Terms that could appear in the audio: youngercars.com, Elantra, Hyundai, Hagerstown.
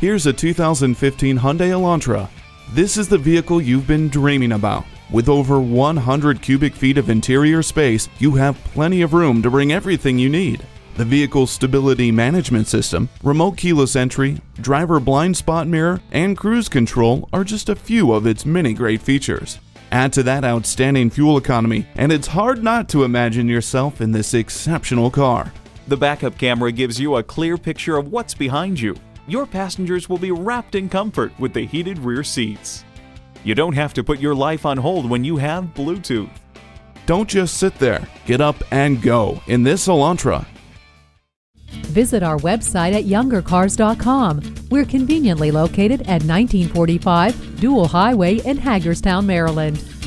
Here's a 2015 Hyundai Elantra. This is the vehicle you've been dreaming about. With over 100 cubic feet of interior space, you have plenty of room to bring everything you need. The vehicle's stability management system, remote keyless entry, driver blind spot mirror, and cruise control are just a few of its many great features. Add to that outstanding fuel economy, and it's hard not to imagine yourself in this exceptional car. The backup camera gives you a clear picture of what's behind you. Your passengers will be wrapped in comfort with the heated rear seats. You don't have to put your life on hold when you have Bluetooth. Don't just sit there. Get up and go in this Elantra. Visit our website at youngercars.com. We're conveniently located at 1945 Dual Highway in Hagerstown, Maryland.